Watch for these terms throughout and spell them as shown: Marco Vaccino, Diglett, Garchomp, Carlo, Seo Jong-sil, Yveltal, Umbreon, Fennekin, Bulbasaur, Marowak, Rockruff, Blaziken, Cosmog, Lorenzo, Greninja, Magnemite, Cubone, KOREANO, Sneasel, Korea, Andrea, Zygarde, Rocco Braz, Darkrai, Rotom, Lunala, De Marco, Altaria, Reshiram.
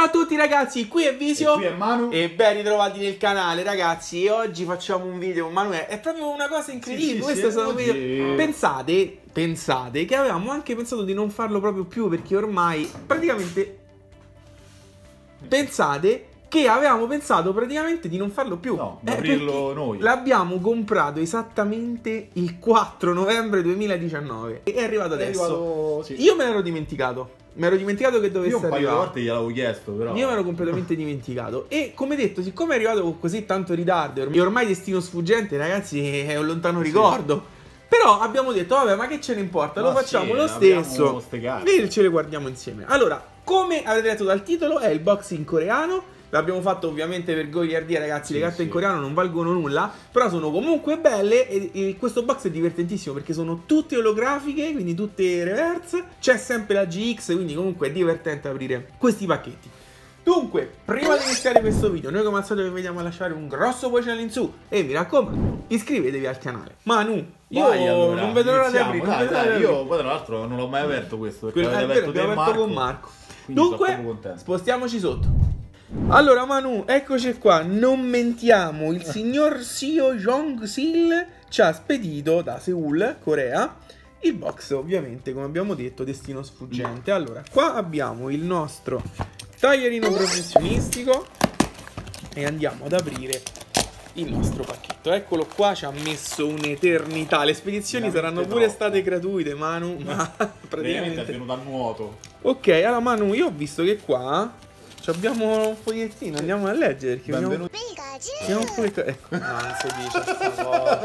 Ciao a tutti ragazzi, qui è Visio e qui è Manu e ben ritrovati nel canale ragazzi. E oggi facciamo un video con Manuel, è proprio una cosa incredibile, questo è stato un video. Pensate che avevamo anche pensato di non farlo proprio più, perché ormai praticamente avevamo pensato di non farlo più. No, aprirlo noi. L'abbiamo comprato esattamente il 4 novembre 2019 e è arrivato adesso. Sì. Io me l'ero dimenticato. Mi ero dimenticato che dovesse arrivare. Io un paio di volte gliel'avevo chiesto, però. Io me l'ero completamente dimenticato. E come detto, siccome è arrivato con così tanto ritardo, e ormai Destino Sfuggente, ragazzi, è un lontano ricordo. Sì. Però abbiamo detto, vabbè, ma che ce ne importa? Lo facciamo lo stesso. E ce le guardiamo insieme. Allora, come avete letto dal titolo, è il box in coreano. L'abbiamo fatto ovviamente per goliardia, ragazzi. Le carte in coreano non valgono nulla, però sono comunque belle. E questo box è divertentissimo perché sono tutte olografiche, quindi tutte reverse. C'è sempre la GX, quindi comunque è divertente aprire questi pacchetti. Dunque, prima di iniziare questo video, noi come al solito vi vediamo a lasciare un grosso pollice all'insù e mi raccomando, iscrivetevi al canale. Manu, io allora, non vedo l'ora di aprire. Io poi tra l'altro non l'ho mai aperto questo, perché l'abbiamo aperto con Marco. Dunque, spostiamoci sotto. Allora Manu, eccoci qua, non mentiamo, il signor Seo Jong-sil ci ha spedito da Seoul, Corea, il box ovviamente, come abbiamo detto, Destino Sfuggente. Allora, qua abbiamo il nostro taglierino professionistico e andiamo ad aprire il nostro pacchetto. Eccolo qua, ci ha messo un'eternità. Le spedizioni saranno pure state gratuite, Manu, ma praticamente è venuto a nuoto. Ok, allora Manu, io ho visto che qua abbiamo un fogliettino, andiamo a leggere. Perché benvenuti. Abbiamo un foglietto. Ecco, no, non si dice questa cosa.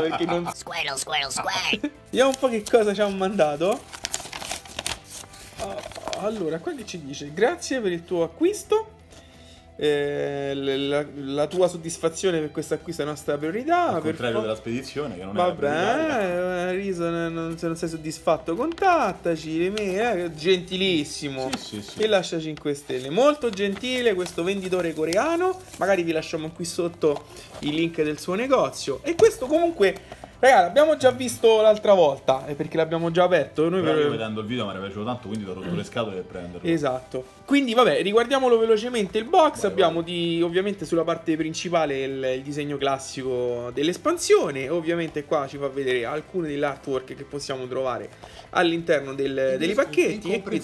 Perché non. Squirrel, squirrel, squirrel. Vediamo un po' che cosa ci hanno mandato. Allora, qua che ci dice? Grazie per il tuo acquisto. La tua soddisfazione per questo acquisto è la nostra priorità. Al contrario della spedizione, che non è riso, se non sei soddisfatto contattaci, gentilissimo, e lascia 5 stelle, molto gentile questo venditore coreano. Magari vi lasciamo qui sotto il link del suo negozio. E questo comunque, ragazzi, l'abbiamo già visto l'altra volta, perché l'abbiamo già aperto. Noi però io vedendo il video mi era piaciuto tanto, quindi ho rotto le scatole per prenderlo. Esatto. Quindi vabbè, riguardiamolo velocemente il box. Vai, abbiamo ovviamente sulla parte principale il disegno classico dell'espansione. Ovviamente qua ci fa vedere alcune dell'artwork che possiamo trovare all'interno dei pacchetti. E qui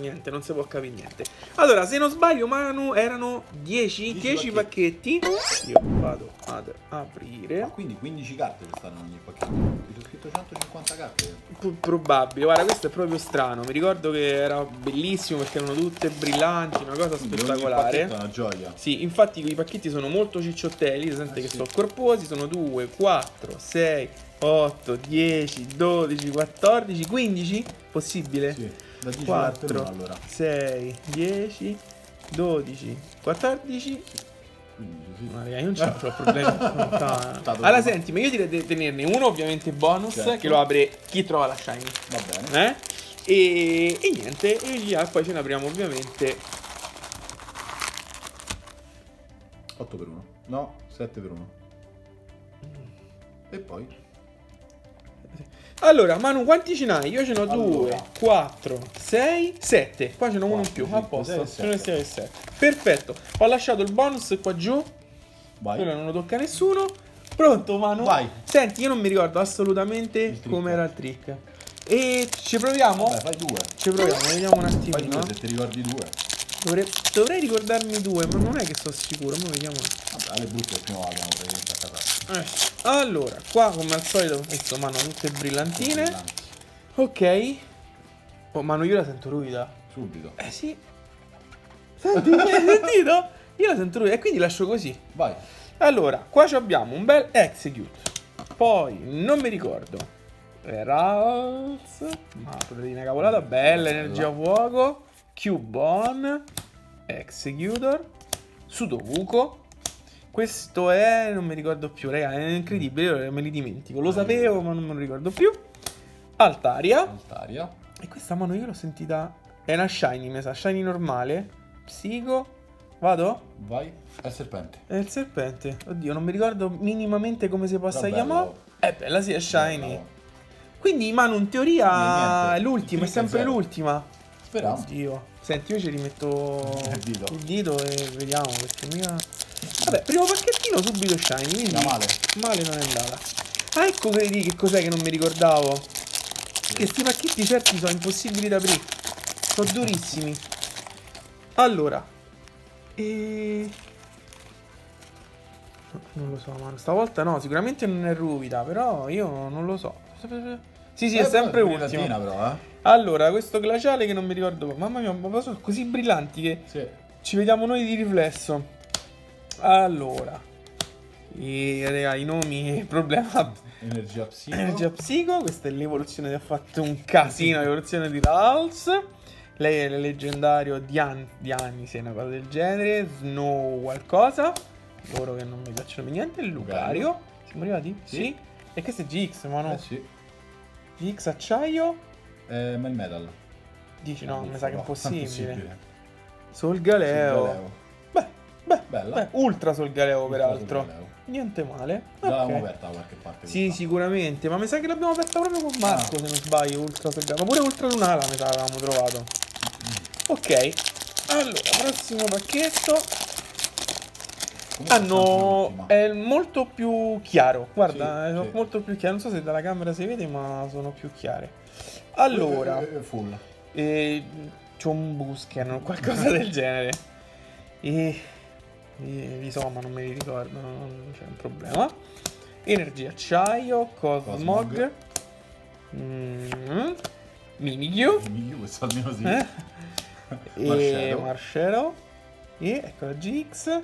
niente, non si può capire niente. Allora, se non sbaglio, Manu, erano 10 pacchetti. Io vado ad aprire. Ma quindi 15 carte stanno ogni pacchetto, ho scritto 150 carte. Probabile, guarda, questo è proprio strano. Mi ricordo che era bellissimo perché erano tutte brillanti, una cosa spettacolare. Ogni è una gioia. Sì, infatti i pacchetti sono molto cicciottelli, si sente che sono corposi, sono 2, 4, 6, 8, 10, 12, 14, 15, possibile? Sì, da 10 4, no, allora. 6, 10, 12, 14. Ma ragazzi, non c'è problema. Allora senti, ma io direi di tenerne uno ovviamente bonus, certo, che lo apre chi trova la shiny. Va bene. E niente, e poi ce ne apriamo ovviamente 8x1. No, 7x1. E poi allora, Manu, quanti ce n'hai? Io ce n'ho 2, 4, 6, 7. Qua ce n'ho uno in più, a posto. Ce ne 6 e 7. Perfetto, ho lasciato il bonus qua giù. Vai. Ora non lo tocca nessuno. Pronto, Manu? Vai. Senti, io non mi ricordo assolutamente come era il trick. E ci proviamo? Vabbè, fai due. Ci proviamo, vediamo un attimino. Fai due, se ti ricordi due. Dovrei ricordarmi due, ma non è che sono sicuro. Ma vediamo. Vabbè, le brutto perché non l'abbiamo praticamente a casa. Allora, qua come al solito, insomma, hanno tutte brillantine. Ok. Oh, ma io la sento ruvida. Subito. Eh sì. Senti, hai sentito? Io la sento ruvida e quindi lascio così. Vai. Allora, qua abbiamo un bel execute. Poi, non mi ricordo. Ralz. Ma proteina cavolata, bella, energia fuoco. Cubone. Executor. Sudovuco. Questo è, non mi ricordo più, raga, è incredibile, io me li dimentico. Lo sapevo, ma non me lo ricordo più. Altaria. E questa mano io l'ho sentita. È una shiny, mi sa, shiny normale. Psico. Vado? Vai. È il serpente. È il serpente. Oddio, non mi ricordo minimamente come si possa chiamare. È bella, sì, è shiny. Quindi, Manu, in teoria è l'ultima, è sempre l'ultima. Però. Oddio. Senti, io ci rimetto il dito e vediamo, perché mica... Vabbè, primo pacchettino subito shiny, quindi no, male. Male non è andata. Ah, ecco che cos'è che non mi ricordavo. Sì. Che questi pacchetti certi sono impossibili da aprire. Sono durissimi. Allora. Non lo so, ma stavolta no, sicuramente non è ruvida, però io non lo so. Sì, è sempre ultimo. Però, Allora, questo glaciale che non mi ricordo. Mamma mia, ma sono così brillanti che ci vediamo noi di riflesso. Allora, raga, i nomi, problema. Energia psico. Energia psico, questa è l'evoluzione che ha fatto un casino, l'evoluzione di Rals. Lei è il leggendario Dianise, una cosa del genere. Snow qualcosa. Loro che non mi piacciono niente. Lucario. Siamo arrivati? Sì. E questo è GX, ma no. GX acciaio. Ma il metal. Dici no, mi sa che è impossibile. Solgaleo. Beh, bella. Beh, ultra Solgaleo peraltro. Niente male. L'abbiamo aperta da qualche parte. Sì, sicuramente. Ma mi sa che l'abbiamo aperta proprio con Marco, se non sbaglio. Ultra Solgaleo. Ma pure Ultra Lunala mi sa l'avevamo trovato. Ok. Allora, prossimo pacchetto. Hanno è molto più chiaro. Guarda, sono molto più chiaro. Non so se dalla camera si vede, ma sono più chiare. Allora, c'è un busker o qualcosa del genere. Insomma, non me li ricordo. Non c'è un problema. Energia acciaio, Cosmog, Mimikyu. Questo almeno sì. E Marshero. E ecco la GX.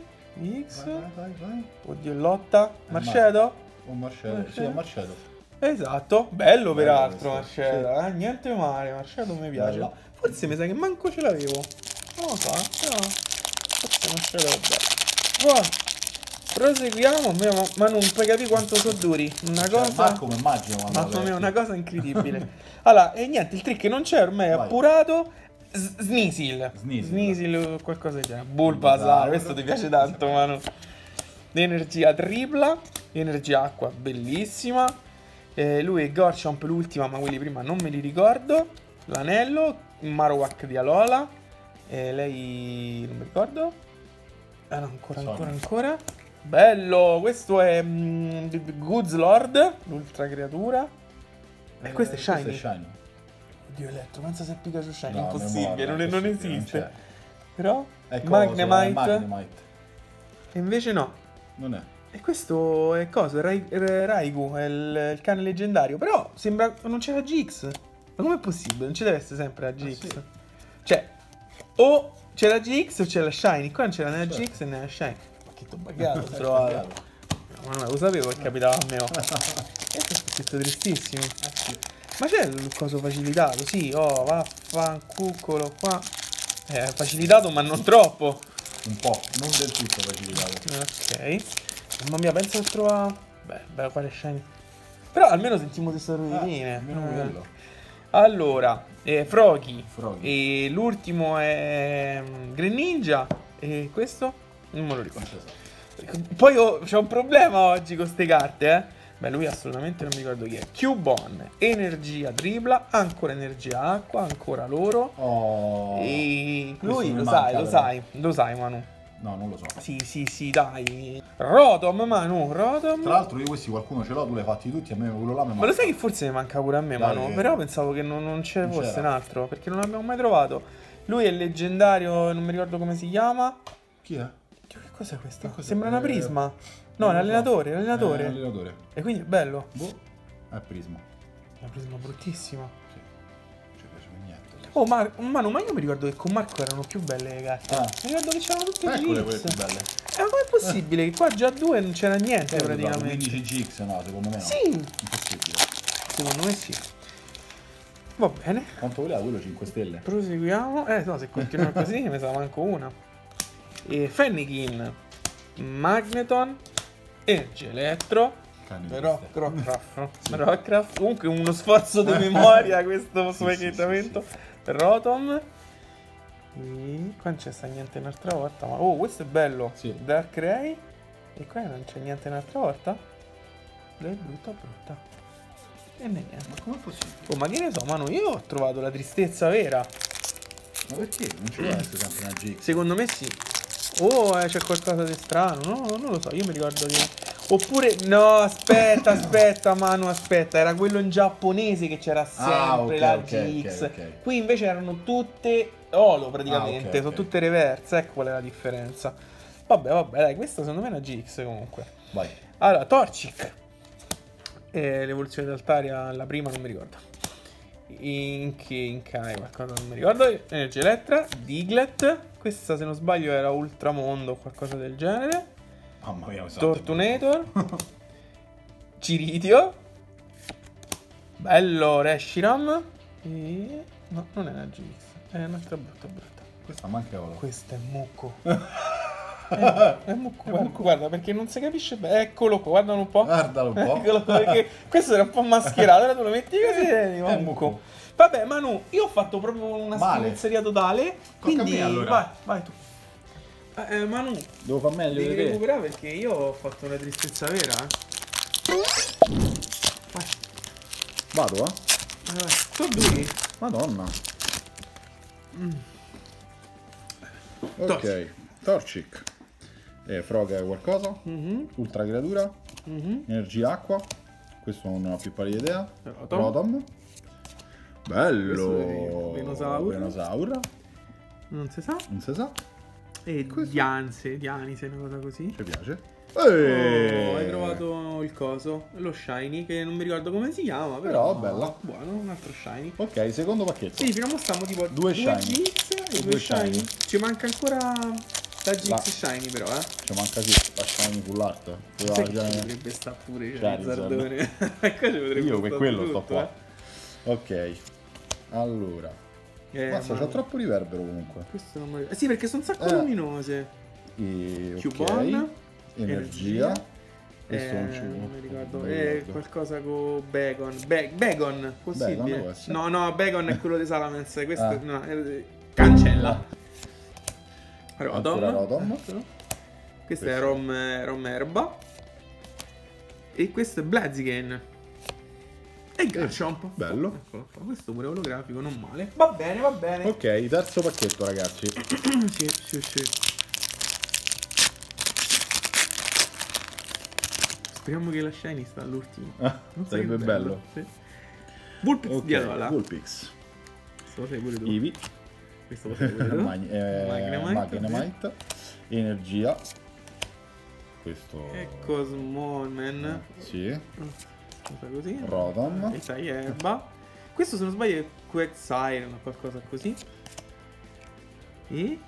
X. Vai. Oddio, lotta. Marcedo? Marcedo. Esatto, bello peraltro Marcedo. Niente male, Marcedo mi piace. Bello. Forse mi sa che manco ce l'avevo. Non lo so, però. Forse Marcedo è bello. Wow. Proseguiamo, ma non puoi capire quanto sono duri. Una cosa. Marco, mi immagino, ma una cosa incredibile. Allora, e niente, il trick non c'è, ormai è appurato. Sneasel o qualcosa del genere. Bulbasaur, questo ti piace tanto, Manu. Energia tripla, energia acqua, bellissima. Lui e Garchomp l'ultima, ma quelli prima non me li ricordo. L'anello, Marowak di Alola. Lei non mi ricordo. Ancora. Bello, questo è Goodslord, l'ultra creatura. E questo è shiny. Dio letto, pensa se Pikachu shiny, no, impossibile, non esiste. Non però ecco, Magnemite. E invece no. Non è. E questo è cosa? Raigu, è il cane leggendario. Però sembra non c'è la GX. Ma com'è possibile? Non ci deve essere sempre la GX. Cioè, o c'è la GX o c'è la shiny. Qua non c'era né la GX né la shiny. Ma che t'ho bagato, trovato. Ma non lo sapevo che capitava a me. Questo è tristissimo. Ma c'è il coso facilitato? Sì, vaffanculo qua. Facilitato ma non troppo. Un po', non del tutto facilitato. Ok. Mamma mia, penso che trova... Beh, quale shiny. Però almeno sentiamo questa rovinina. Almeno quello. Allora, Froggy. E l'ultimo è Greninja. E questo? Non me lo ricordo. Poi c'è un problema oggi con queste carte, Beh, lui assolutamente non mi ricordo chi è. Cubone, energia tripla, ancora energia acqua, ancora loro. E lui lo sai, Manu. No, non lo so. Sì, dai. Rotom, Manu, Rotom. Tra l'altro io questi qualcuno ce l'ho, tu li hai fatti tutti, a me quello là mi manca. Ma lo sai che forse ne manca pure a me, dai, Manu? Però pensavo che non ce ne fosse un altro, perché non l'abbiamo mai trovato. Lui è leggendario, non mi ricordo come si chiama. Chi è? Che cos'è questo? Sembra una prisma. No, l'allenatore. E quindi è bello. È prisma. È una prisma bruttissima. Sì. Non ci piace niente. Oh, Manu, ma io mi ricordo che con Marco erano più belle le carte. Mi ricordo che c'erano tutte quelle più belle. Ma com'è possibile che qua già due non c'era niente praticamente? 15 GX no, secondo me no. Sì. Impossibile. Secondo me sì. Va bene. Quanto voleva quello 5 stelle? Proseguiamo. No, se continuiamo così mi sa manco una. Fennekin. Magneton. Energia elettro. Rockruff. Comunque uno sforzo di memoria questo smagliettamento. Rotom. Qua non c'è sta niente un'altra volta. Ma questo è bello. Darkrai. E qua non c'è niente un'altra volta. Lei è brutta. E niente. Ma com'è possibile? Ma che ne so, Manu, io ho trovato la tristezza vera. Ma perché? Non ci vuole essere sempre una G. Secondo me sì. Oh, c'è qualcosa di strano. No, non lo so, io mi ricordo che... Oppure... No, aspetta, Manu, aspetta. Era quello in giapponese che c'era sempre la GX. Okay. Qui invece erano tutte Olo praticamente. Sono tutte reverse. Ecco qual è la differenza. Vabbè, dai, questa secondo me è una GX comunque. Vai. Allora, Torchic. L'evoluzione d'Altaria, la prima non mi ricordo. Inkai, qualcosa non mi ricordo. Energia Elettra, Diglett. Questa se non sbaglio era Ultramondo o qualcosa del genere. Mamma mia, Tortunator. Ciritio. Bello Reshiram. E... no, non è una GX. È un'altra brutta. Questa manca ora. Questa è Mucco. È mucco, guarda, perché non si capisce bene. Eccolo qua, guardalo un po'. Eccolo qua, perché questo era un po' mascherato. Allora tu lo metti così è Mucco. Vabbè, Manu, io ho fatto proprio una spinzeria totale. Quindi allora. Vai tu. Manu, devo far meglio, devi recuperare perché io ho fatto una tristezza vera. Vai. Vado, vai. Sono duri. Madonna. Ok, Torchic. Frog è qualcosa. Ultra creatura. Energia acqua. Questo non ho più pallida idea. Rotom. Bello. Venusaur. Non si sa. E Dianise, una cosa così. Ci piace. Hai trovato il coso. Lo shiny, che non mi ricordo come si chiama. Però bella. Buono, un altro shiny. Ok, secondo pacchetto. Sì, fino a mo stiamo tipo due shiny. GX e due shiny. Ci manca ancora la GX shiny però, Ci manca sì, la shiny full art. Sai che ci potrebbe stare pure Charizard. Io per quello sto qua. Ok. Allora. Mazza, c'ha troppo riverbero comunque. Questo non mi... sì, perché sono un sacco luminose. Cubone. Energia. Questo non mi ricordo. Qualcosa con Bacon. Bacon, possibile. Bacon, no, Bacon è quello di Salamence. Questo no, cancella. Rotom. Questo è Romerba. E questo è Blaziken. E Garchomp. Bello. Eccolo qua. Questo pure olografico, non male. Va bene. Ok, terzo pacchetto, ragazzi. Sì. Speriamo che la shiny sta all'ultimo. Sarebbe bello. Sì. Vulpix di Alola. Vulpix. Eevee. Questo lo sai pure tu. Magnemite. Energia. Questo. Ecco, Smallman. Sì. Così. Rotom. E sai erba. Questo se non sbaglio è Quagsire o qualcosa così. E?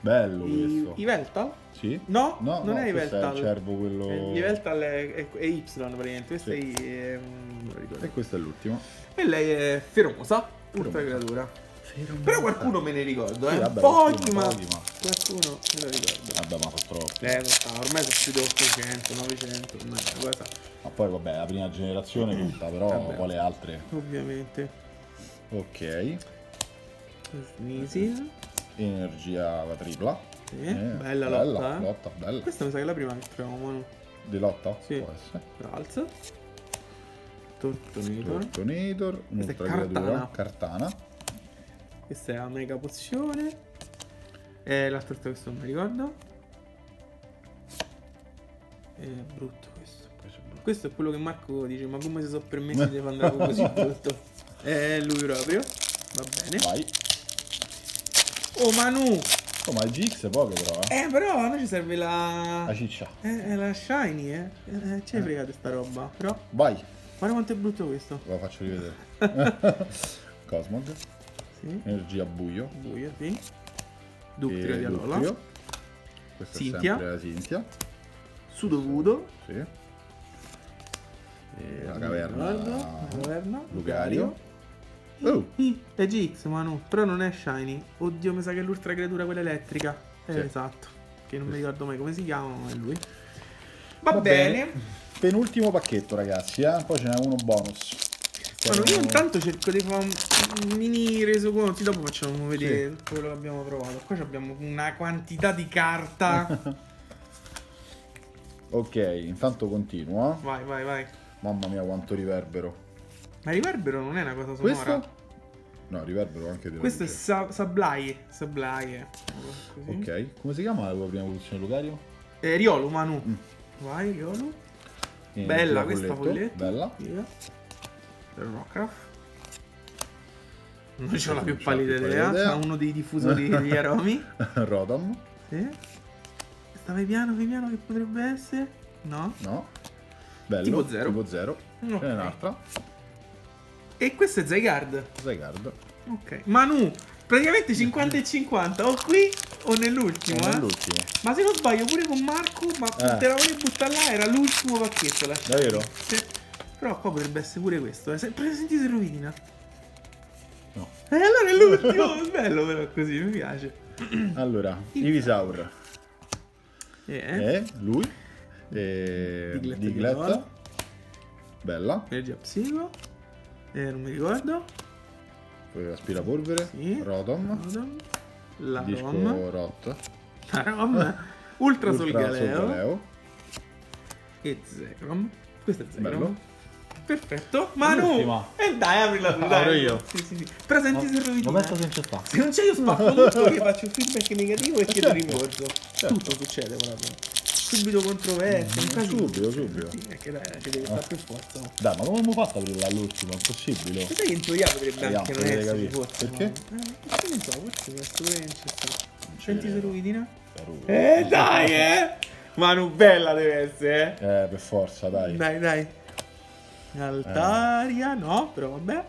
Bello questo. Yveltal? Sì. No, non è Yveltal. È il cervo quello... Yveltal è Y praticamente. Questo è... non lo ricordo. E questo è l'ultimo. E lei è Feromosa. Ultra creatura. Però qualcuno me ne ricordo, sì, vabbè, Pochima. Qualcuno me lo ricordo. Vabbè, ma fa troppo. Ormai sono più di 800, 900, cosa. Ma poi vabbè, la prima generazione tutta, però quale altre? Ovviamente. Ok. Sneasel. Energia la tripla. Bella lotta. Questa mi sa che è la prima che troviamo, no? Di lotta? Sì. Può essere. Ralz. Tortonator. Un'altra creatura. Cartana. Questa è la mega pozione. L'altro questo non mi ricordo. È brutto questo. Questo è quello che Marco dice, ma come si sono permessi di andare così brutto? È lui proprio. Va bene. Vai. Oh Manu! Oh, ma il GX è poco però. Però a noi ci serve la... la ciccia. La shiny, Ci hai fregato sta roba, però. Vai. Guarda quanto è brutto questo. Lo faccio rivedere. Cosmog. Energia buio, sì. Ductrio di Alola. Questa Cynthia. È sempre la Cynthia. Sudovudo. Sì. E la caverna. Lucario. È GX, Manu, però non è shiny. Oddio, mi sa che è l'ultra creatura quella elettrica. Esatto. Che non mi ricordo mai come si chiama, ma è lui. Va bene. Penultimo pacchetto, ragazzi, Poi ce n'è uno bonus. Io intanto cerco di fare un mini resoconto, dopo facciamo vedere quello che abbiamo provato. Qua abbiamo una quantità di carta. Ok, intanto continua. Vai. Mamma mia quanto riverbero. Ma riverbero non è una cosa sonora. Questo? No, riverbero anche di... Questo è Sablaie. Ok, come si chiama la tua prima evoluzione, Lucario? Riolu, Manu. Vai, Riolu. Bella questa foglietta. Bella. Non c'ho la più pallida idea. C'è uno dei diffusori degli aromi. Rotom. Sì. Questa vai piano che potrebbe essere. No. No. Bello. Tipo 0. Tipo 0. Okay. C'è un'altra. E questo è Zygarde. Zygarde. Ok. Manu, praticamente 50 e 50. O qui o nell'ultimo. Nell'ultimo. Ma se non sbaglio pure con Marco, ma te la volevo buttare là, era l'ultimo pacchetto. Davvero? Sì. Però qua potrebbe essere pure questo. Senti se rovina. No. E allora è l'ultimo. Bello però così, mi piace. Allora, Ivysaur. Lui. Diglett. Bella. Energia psico. Non mi ricordo. Poi aspirapolvere. Sì. Rotom. La Rom. Rot. La Rom. Ultra Solgaleo. E Zekrom. Questo è Zekrom. Bello. Perfetto, Manu! E dai, apri la tua io. Sì. Però senti se rovini. Ma se non c'è io spacco tutto, che faccio un feedback negativo e chiedo rimborso. Tutto succede con la tua. Subito controversia, subito. Sì, che dai, ci deve fare più forza. Dai, ma come abbiamo fatto a aprirla all'ultimo? È impossibile. Sai che in teoria potrebbe anche non essere forza. Perché? Perché non so, forse questo pure non c'è stato. Senti se rovinina. Dai, Manu, bella deve essere, per forza, dai. Dai. Altaria, no, però vabbè.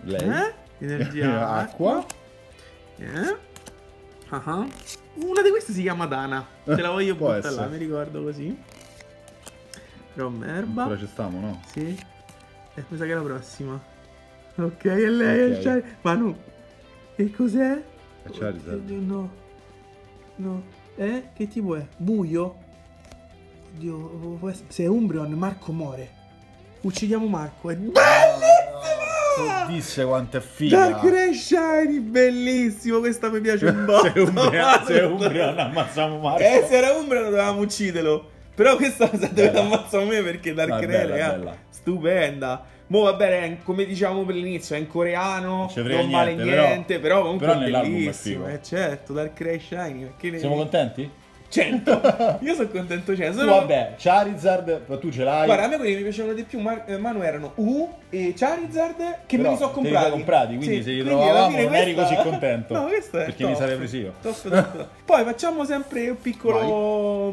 Lei. Energia acqua. Una di queste si chiama Dana. Te la voglio buttare là, mi ricordo così. Però merda. Però ci stiamo, no? Sì. E mi sa che è la prossima. Ok, è lei, è Charizard. Manu. Che cos'è? È Charizard. No. Che tipo è? Buio? Oddio, se è Umbreon, Marco muore. Uccidiamo Marco. È bellissimo! Disse quanto è figa. Darkrai Shiny, bellissimo. Questa mi piace un botto. Se è Umbreon, ammazziamo Marco. Se era Umbreon, dovevamo ucciderlo. Però questa cosa dovete ammazzare me perché Darkrai, raga, stupenda. Mo va bene, come diciamo per l'inizio, è in coreano, non vale niente, però comunque è bellissimo. Certo, Darkrai Shiny. Siamo contenti? 100. Io sono contento, vabbè, Charizard, ma tu ce l'hai. Guarda, a me quelli che mi piacevano di più, Manu, erano U e Charizard, che però me li sono comprati. Quindi se li trovavamo non eri così contento. No, questo è perché mi sarei preso io. Poi facciamo sempre un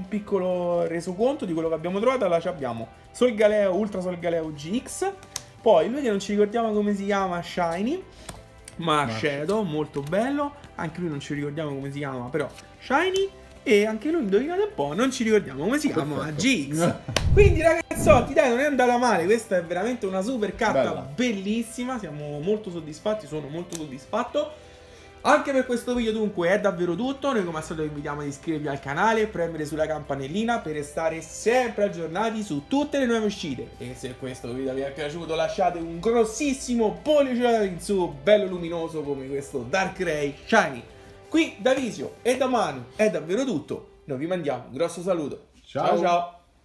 piccolo resoconto di quello che abbiamo trovato. Allora, abbiamo Solgaleo, Ultra Solgaleo GX. Poi lui che non ci ricordiamo come si chiama, Shiny, ma Shadow, molto bello. Anche lui non ci ricordiamo come si chiama, però Shiny. E anche lui, indovinate un po', non ci ricordiamo come si chiama, ma GX. Quindi ragazzotti, dai, non è andata male, questa è veramente una super carta bellissima, siamo molto soddisfatti, sono molto soddisfatto. Anche per questo video dunque è davvero tutto, noi come al solito vi invitiamo ad iscrivervi al canale e premere sulla campanellina per restare sempre aggiornati su tutte le nuove uscite. E se questo video vi è piaciuto lasciate un grossissimo pollice in su, bello luminoso come questo Darkrai Shiny. Qui da Visio e da Manu è davvero tutto, noi vi mandiamo un grosso saluto, ciao ciao!